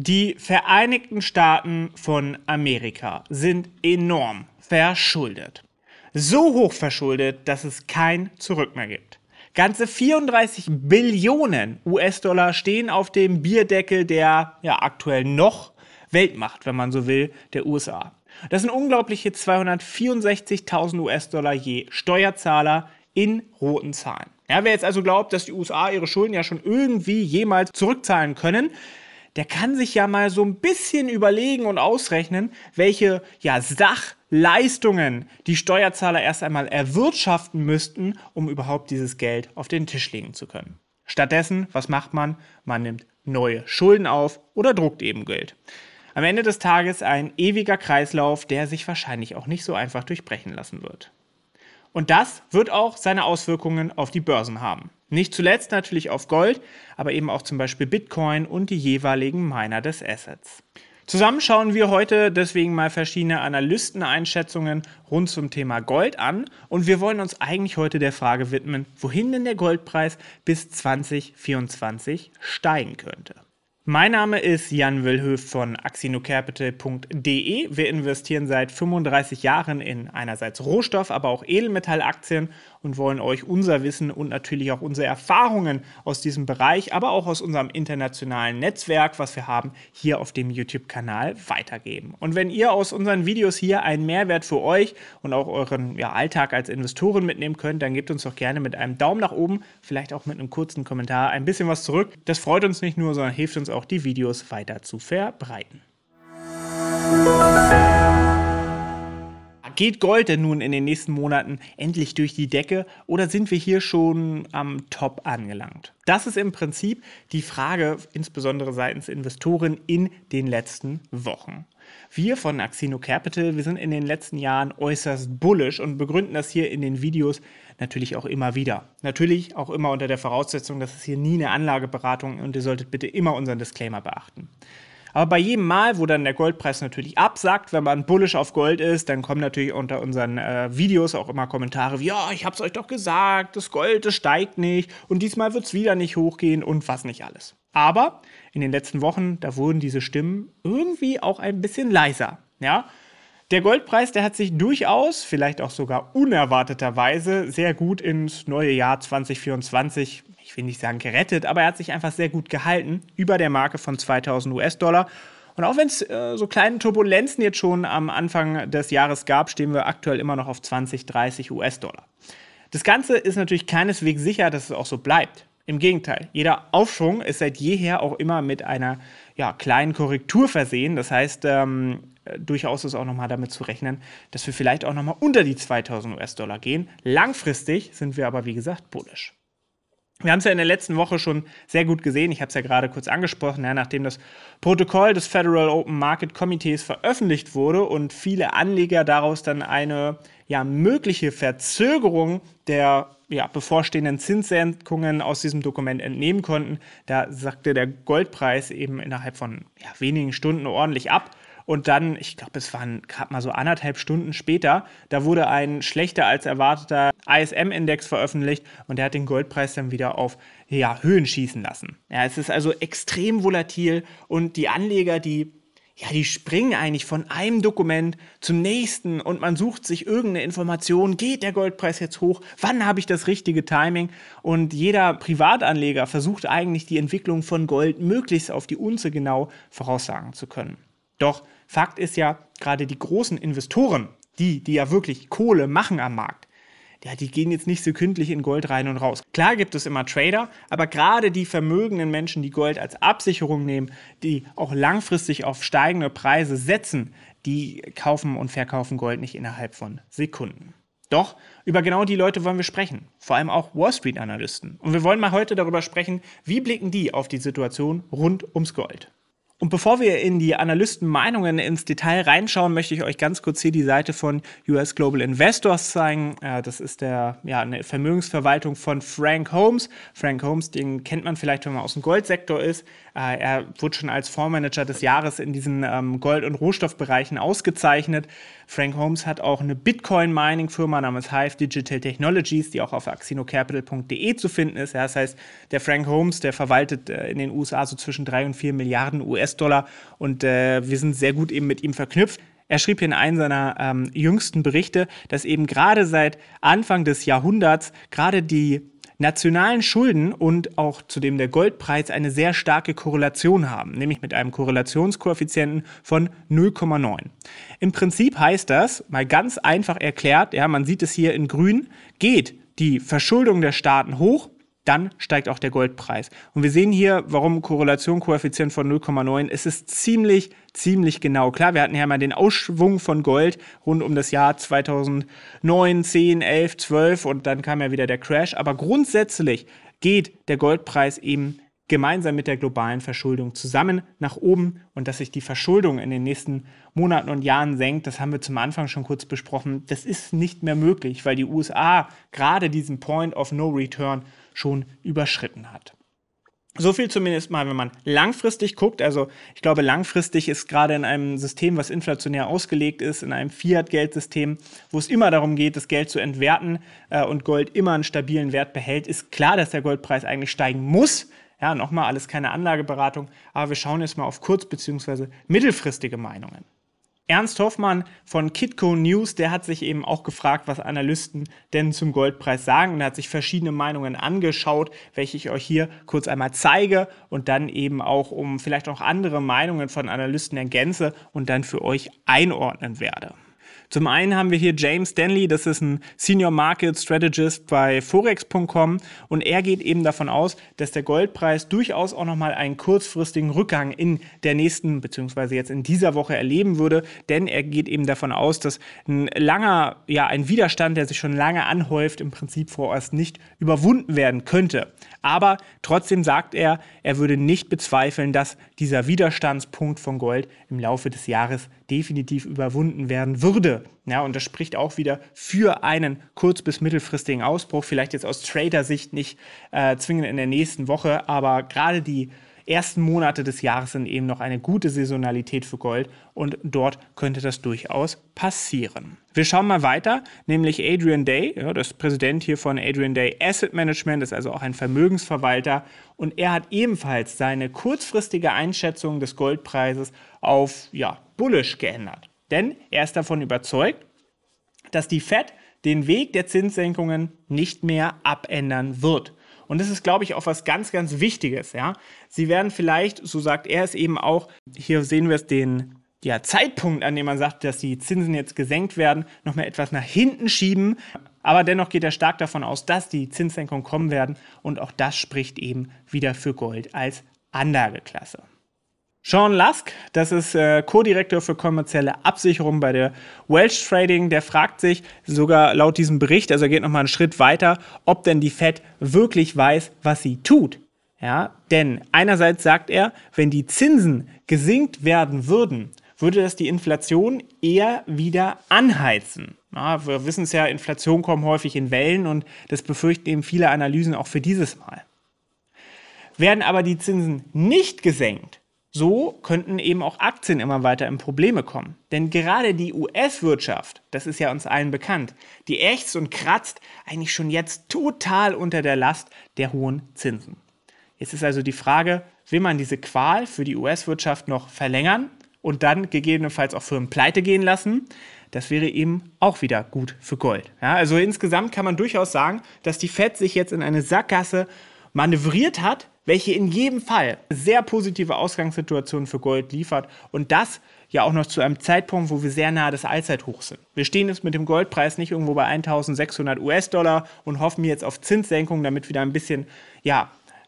Die Vereinigten Staaten von Amerika sind enorm verschuldet. So hoch verschuldet, dass es kein Zurück mehr gibt. Ganze 34 Billionen US-Dollar stehen auf dem Bierdeckel der aktuell noch Weltmacht, wenn man so will, der USA. Das sind unglaubliche 264.000 US-Dollar je Steuerzahler in roten Zahlen. Ja, wer jetzt also glaubt, dass die USA ihre Schulden ja schon irgendwie jemals zurückzahlen können, der kann sich ja mal so ein bisschen überlegen und ausrechnen, welche Sachleistungen die Steuerzahler erst einmal erwirtschaften müssten, um überhaupt dieses Geld auf den Tisch legen zu können. Stattdessen, was macht man? Man nimmt neue Schulden auf oder druckt eben Geld. Am Ende des Tages ein ewiger Kreislauf, der sich wahrscheinlich auch nicht so einfach durchbrechen lassen wird. Und das wird auch seine Auswirkungen auf die Börsen haben. Nicht zuletzt natürlich auf Gold, aber eben auch zum Beispiel Bitcoin und die jeweiligen Miner des Assets. Zusammen schauen wir heute deswegen mal verschiedene Analysteneinschätzungen rund zum Thema Gold an. Und wir wollen uns eigentlich heute der Frage widmen, wohin denn der Goldpreis bis 2024 steigen könnte. Mein Name ist Jan Willhöf von axinocapital.de. Wir investieren seit 35 Jahren in einerseits Rohstoff-, aber auch Edelmetallaktien und wollen euch unser Wissen und natürlich auch unsere Erfahrungen aus diesem Bereich, aber auch aus unserem internationalen Netzwerk, was wir haben, hier auf dem YouTube-Kanal weitergeben. Und wenn ihr aus unseren Videos hier einen Mehrwert für euch und auch euren Alltag als Investoren mitnehmen könnt, dann gebt uns doch gerne mit einem Daumen nach oben, vielleicht auch mit einem kurzen Kommentar ein bisschen was zurück. Das freut uns nicht nur, sondern hilft uns auch, die Videos weiter zu verbreiten. Geht Gold denn nun in den nächsten Monaten endlich durch die Decke oder sind wir hier schon am Top angelangt? Das ist im Prinzip die Frage, insbesondere seitens Investoren in den letzten Wochen. Wir von Axino Capital, wir sind in den letzten Jahren äußerst bullish und begründen das hier in den Videos natürlich auch immer wieder. Natürlich auch immer unter der Voraussetzung, dass es hier nie eine Anlageberatung ist und ihr solltet bitte immer unseren Disclaimer beachten. Aber bei jedem Mal, wo dann der Goldpreis natürlich absackt, wenn man bullish auf Gold ist, dann kommen natürlich unter unseren Videos auch immer Kommentare wie, ja, ich hab's euch doch gesagt, das Gold, das steigt nicht und diesmal wird's wieder nicht hochgehen und was nicht alles. Aber in den letzten Wochen, da wurden diese Stimmen irgendwie auch ein bisschen leiser, ja. Der Goldpreis, der hat sich durchaus, vielleicht auch sogar unerwarteterweise, sehr gut ins neue Jahr 2024, ich will nicht sagen gerettet, aber er hat sich einfach sehr gut gehalten, über der Marke von 2000 US-Dollar. Und auch wenn es so kleine Turbulenzen jetzt schon am Anfang des Jahres gab, stehen wir aktuell immer noch auf 20, 30 US-Dollar. Das Ganze ist natürlich keineswegs sicher, dass es auch so bleibt. Im Gegenteil, jeder Aufschwung ist seit jeher auch immer mit einer kleinen Korrektur versehen. Das heißt, durchaus ist auch nochmal damit zu rechnen, dass wir vielleicht auch nochmal unter die 2000 US-Dollar gehen. Langfristig sind wir aber, wie gesagt, bullish. Wir haben es ja in der letzten Woche schon sehr gut gesehen. Ich habe es ja gerade kurz angesprochen, nachdem das Protokoll des Federal Open Market Committees veröffentlicht wurde und viele Anleger daraus dann eine mögliche Verzögerung der bevorstehenden Zinssenkungen aus diesem Dokument entnehmen konnten. Da sackte der Goldpreis eben innerhalb von wenigen Stunden ordentlich ab. Und dann, ich glaube, es waren gerade mal so 1,5 Stunden später, da wurde ein schlechter als erwarteter ISM-Index veröffentlicht und der hat den Goldpreis dann wieder auf Höhen schießen lassen. Ja, es ist also extrem volatil und die Anleger, die springen eigentlich von einem Dokument zum nächsten und man sucht sich irgendeine Information, geht der Goldpreis jetzt hoch, wann habe ich das richtige Timing? Und jeder Privatanleger versucht eigentlich die Entwicklung von Gold möglichst auf die Unze genau voraussagen zu können. Doch Fakt ist ja, gerade die großen Investoren, die ja wirklich Kohle machen am Markt, die gehen jetzt nicht sekündlich in Gold rein und raus. Klar gibt es immer Trader, aber gerade die vermögenden Menschen, die Gold als Absicherung nehmen, die auch langfristig auf steigende Preise setzen, die kaufen und verkaufen Gold nicht innerhalb von Sekunden. Doch über genau die Leute wollen wir sprechen, vor allem auch Wall Street-Analysten. Und wir wollen mal heute darüber sprechen, wie blicken die auf die Situation rund ums Gold. Und bevor wir in die Analystenmeinungen ins Detail reinschauen, möchte ich euch ganz kurz hier die Seite von US Global Investors zeigen. Das ist eine Vermögensverwaltung von Frank Holmes. Frank Holmes, den kennt man vielleicht, wenn man aus dem Goldsektor ist. Er wurde schon als Fondsmanager des Jahres in diesen Gold- und Rohstoffbereichen ausgezeichnet. Frank Holmes hat auch eine Bitcoin-Mining-Firma namens Hive Digital Technologies, die auch auf axinocapital.de zu finden ist. Ja, das heißt, der Frank Holmes, der verwaltet in den USA so zwischen 3 und 4 Milliarden US-Dollar und wir sind sehr gut eben mit ihm verknüpft. Er schrieb hier in einem seiner jüngsten Berichte, dass eben gerade seit Anfang des Jahrhunderts gerade die nationalen Schulden und auch zudem der Goldpreis eine sehr starke Korrelation haben, nämlich mit einem Korrelationskoeffizienten von 0,9. Im Prinzip heißt das, mal ganz einfach erklärt, ja, man sieht es hier in grün, geht die Verschuldung der Staaten hoch, dann steigt auch der Goldpreis. Und wir sehen hier, warum Korrelation, Koeffizient von 0,9, es ist ziemlich genau. Klar, wir hatten ja mal den Ausschwung von Gold rund um das Jahr 2009, 10, 11, 12 und dann kam ja wieder der Crash. Aber grundsätzlich geht der Goldpreis eben gemeinsam mit der globalen Verschuldung zusammen nach oben und dass sich die Verschuldung in den nächsten Monaten und Jahren senkt, das haben wir zum Anfang schon kurz besprochen, das ist nicht mehr möglich, weil die USA gerade diesen Point of No Return schon überschritten hat. So viel zumindest mal, wenn man langfristig guckt. Also ich glaube, langfristig ist gerade in einem System, was inflationär ausgelegt ist, in einem Fiat-Geldsystem, wo es immer darum geht, das Geld zu entwerten und Gold immer einen stabilen Wert behält, ist klar, dass der Goldpreis eigentlich steigen muss. Ja, nochmal, alles keine Anlageberatung, aber wir schauen jetzt mal auf kurz- bzw. mittelfristige Meinungen. Ernst Hoffmann von Kitco News, der hat sich eben auch gefragt, was Analysten denn zum Goldpreis sagen und hat sich verschiedene Meinungen angeschaut, welche ich euch hier kurz einmal zeige und dann eben auch um vielleicht auch andere Meinungen von Analysten ergänze und dann für euch einordnen werde. Zum einen haben wir hier James Stanley, das ist ein Senior Market Strategist bei forex.com und er geht eben davon aus, dass der Goldpreis durchaus auch nochmal einen kurzfristigen Rückgang in der nächsten, beziehungsweise jetzt in dieser Woche erleben würde, denn er geht eben davon aus, dass ein langer, ja ein Widerstand, der sich schon lange anhäuft, im Prinzip vorerst nicht überwunden werden könnte. Aber trotzdem sagt er, er würde nicht bezweifeln, dass dieser Widerstandspunkt von Gold im Laufe des Jahres definitiv überwunden werden würde. Ja, und das spricht auch wieder für einen kurz- bis mittelfristigen Ausbruch, vielleicht jetzt aus Trader-Sicht nicht zwingend in der nächsten Woche, aber gerade die ersten Monate des Jahres sind eben noch eine gute Saisonalität für Gold und dort könnte das durchaus passieren. Wir schauen mal weiter, nämlich Adrian Day, ja, das ist Präsident hier von Adrian Day Asset Management, ist also auch ein Vermögensverwalter und er hat ebenfalls seine kurzfristige Einschätzung des Goldpreises auf, ja, bullish geändert. Denn er ist davon überzeugt, dass die Fed den Weg der Zinssenkungen nicht mehr abändern wird. Und das ist, glaube ich, auch was ganz Wichtiges. Ja? Sie werden vielleicht, so sagt er es eben auch, hier sehen wir es den Zeitpunkt, an dem man sagt, dass die Zinsen jetzt gesenkt werden, nochmal etwas nach hinten schieben. Aber dennoch geht er stark davon aus, dass die Zinssenkungen kommen werden. Und auch das spricht eben wieder für Gold als Anlageklasse. Sean Lask, das ist Co-Direktor für kommerzielle Absicherung bei der Welsh Trading, der fragt sich sogar laut diesem Bericht, also er geht nochmal einen Schritt weiter, ob denn die Fed wirklich weiß, was sie tut. Ja, denn einerseits sagt er, wenn die Zinsen gesenkt werden würden, würde das die Inflation eher wieder anheizen. Ja, wir wissen es ja, Inflation kommt häufig in Wellen und das befürchten eben viele Analysen auch für dieses Mal. Werden aber die Zinsen nicht gesenkt, so könnten eben auch Aktien immer weiter in Probleme kommen. Denn gerade die US-Wirtschaft, das ist ja uns allen bekannt, die ächzt und kratzt eigentlich schon jetzt total unter der Last der hohen Zinsen. Jetzt ist also die Frage, will man diese Qual für die US-Wirtschaft noch verlängern und dann gegebenenfalls auch Firmen pleite gehen lassen? Das wäre eben auch wieder gut für Gold. Ja, also insgesamt kann man durchaus sagen, dass die Fed sich jetzt in eine Sackgasse manövriert hat, welche in jedem Fall sehr positive Ausgangssituationen für Gold liefert und das ja auch noch zu einem Zeitpunkt, wo wir sehr nahe des Allzeithochs sind. Wir stehen jetzt mit dem Goldpreis nicht irgendwo bei 1.600 US-Dollar und hoffen jetzt auf Zinssenkungen, damit wieder ein bisschen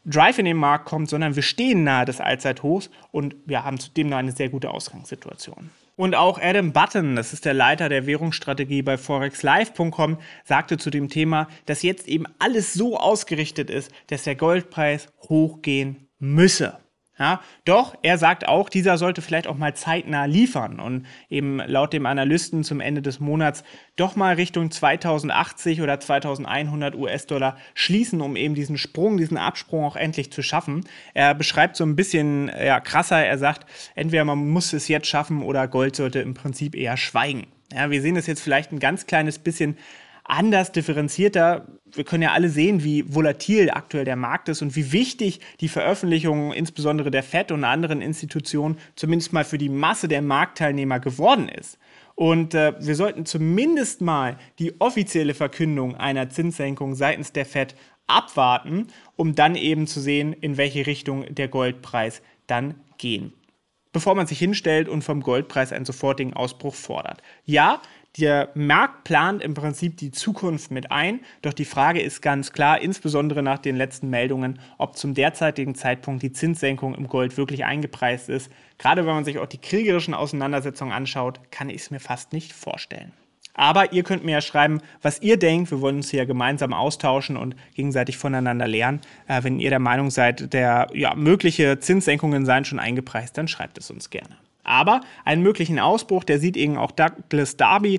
Drive in den Markt kommt, sondern wir stehen nahe des Allzeithochs und wir haben zudem noch eine sehr gute Ausgangssituation. Und auch Adam Button, das ist der Leiter der Währungsstrategie bei ForexLive.com, sagte zu dem Thema, dass jetzt eben alles so ausgerichtet ist, dass der Goldpreis hochgehen müsse. Ja, doch, er sagt auch, dieser sollte vielleicht auch mal zeitnah liefern und eben laut dem Analysten zum Ende des Monats doch mal Richtung 2080 oder 2100 US-Dollar schließen, um eben diesen Sprung, diesen Absprung auch endlich zu schaffen. Er beschreibt so ein bisschen ja, krasser, er sagt, entweder man muss es jetzt schaffen oder Gold sollte im Prinzip eher schweigen. Ja, wir sehen das jetzt vielleicht ein ganz kleines bisschen anders, differenzierter. Wir können ja alle sehen, wie volatil aktuell der Markt ist und wie wichtig die Veröffentlichungen insbesondere der FED und anderen Institutionen zumindest mal für die Masse der Marktteilnehmer geworden ist. Und wir sollten zumindest mal die offizielle Verkündung einer Zinssenkung seitens der FED abwarten, um dann eben zu sehen, in welche Richtung der Goldpreis dann gehen, bevor man sich hinstellt und vom Goldpreis einen sofortigen Ausbruch fordert. Ja, der Markt plant im Prinzip die Zukunft mit ein, doch die Frage ist ganz klar, insbesondere nach den letzten Meldungen, ob zum derzeitigen Zeitpunkt die Zinssenkung im Gold wirklich eingepreist ist. Gerade wenn man sich auch die kriegerischen Auseinandersetzungen anschaut, kann ich es mir fast nicht vorstellen. Aber ihr könnt mir ja schreiben, was ihr denkt. Wir wollen uns hier gemeinsam austauschen und gegenseitig voneinander lernen. Wenn ihr der Meinung seid, mögliche Zinssenkungen seien schon eingepreist, dann schreibt es uns gerne. Aber einen möglichen Ausbruch, der sieht eben auch Douglas Darby.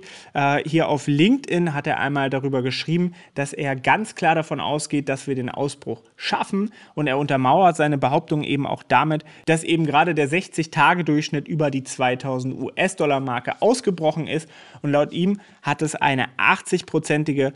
Hier auf LinkedIn hat er einmal darüber geschrieben, dass er ganz klar davon ausgeht, dass wir den Ausbruch schaffen. Und er untermauert seine Behauptung eben auch damit, dass eben gerade der 60-Tage-Durchschnitt über die 2000 US-Dollar-Marke ausgebrochen ist. Und laut ihm hat es eine 80-prozentige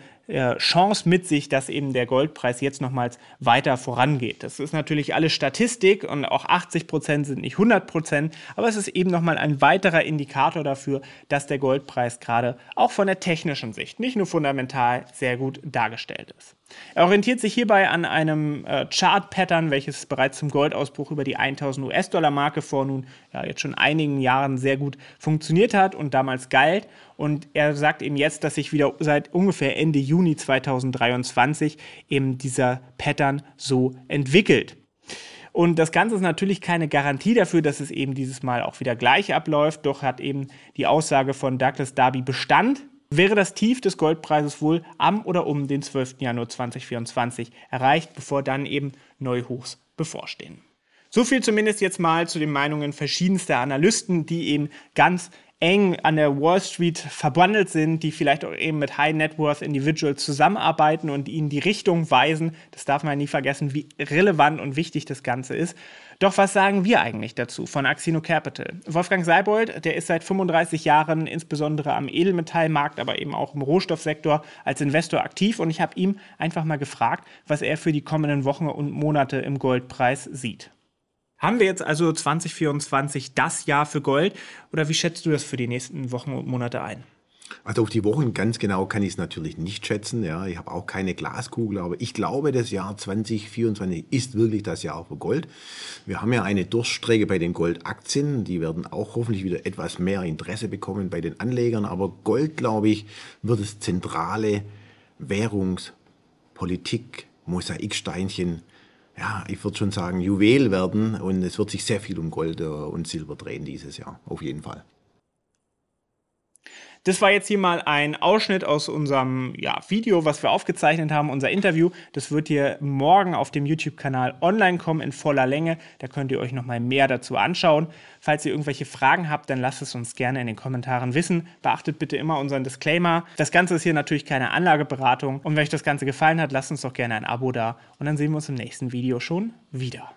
Chance mit sich, dass eben der Goldpreis jetzt nochmals weiter vorangeht. Das ist natürlich alles Statistik und auch 80% sind nicht 100%, aber es ist eben nochmal ein weiterer Indikator dafür, dass der Goldpreis gerade auch von der technischen Sicht, nicht nur fundamental, sehr gut dargestellt ist. Er orientiert sich hierbei an einem Chart-Pattern, welches bereits zum Goldausbruch über die 1000 US-Dollar-Marke vor nun jetzt schon einigen Jahren sehr gut funktioniert hat und damals galt. Und er sagt eben jetzt, dass sich wieder seit ungefähr Ende Juni 2023 eben dieser Pattern so entwickelt. Und das Ganze ist natürlich keine Garantie dafür, dass es eben dieses Mal auch wieder gleich abläuft. Doch hat eben die Aussage von Douglas Darby Bestand. Wäre das Tief des Goldpreises wohl am oder um den 12. Januar 2024 erreicht, bevor dann eben Neuhochs bevorstehen. So viel zumindest jetzt mal zu den Meinungen verschiedenster Analysten, die eben ganz eng an der Wall Street verbandelt sind, die vielleicht auch eben mit High Net Worth Individuals zusammenarbeiten und ihnen die Richtung weisen. Das darf man nie vergessen, wie relevant und wichtig das Ganze ist. Doch was sagen wir eigentlich dazu von Axino Capital? Wolfgang Seibold, der ist seit 35 Jahren insbesondere am Edelmetallmarkt, aber eben auch im Rohstoffsektor als Investor aktiv. Und ich habe ihm einfach mal gefragt, was er für die kommenden Wochen und Monate im Goldpreis sieht. Haben wir jetzt also 2024 das Jahr für Gold? Oder wie schätzt du das für die nächsten Wochen und Monate ein? Also auf die Wochen ganz genau kann ich es natürlich nicht schätzen. Ja. Ich habe auch keine Glaskugel, aber ich glaube, das Jahr 2024 ist wirklich das Jahr für Gold. Wir haben ja eine Durststrecke bei den Goldaktien. Die werden auch hoffentlich wieder etwas mehr Interesse bekommen bei den Anlegern. Aber Gold, glaube ich, wird das zentrale Währungspolitik-Mosaiksteinchen, ja, ich würde schon sagen Juwel werden. Und es wird sich sehr viel um Gold und Silber drehen dieses Jahr, auf jeden Fall. Das war jetzt hier mal ein Ausschnitt aus unserem Video, was wir aufgezeichnet haben, unser Interview. Das wird hier morgen auf dem YouTube-Kanal online kommen in voller Länge. Da könnt ihr euch nochmal mehr dazu anschauen. Falls ihr irgendwelche Fragen habt, dann lasst es uns gerne in den Kommentaren wissen. Beachtet bitte immer unseren Disclaimer. Das Ganze ist hier natürlich keine Anlageberatung. Und wenn euch das Ganze gefallen hat, lasst uns doch gerne ein Abo da. Und dann sehen wir uns im nächsten Video schon wieder.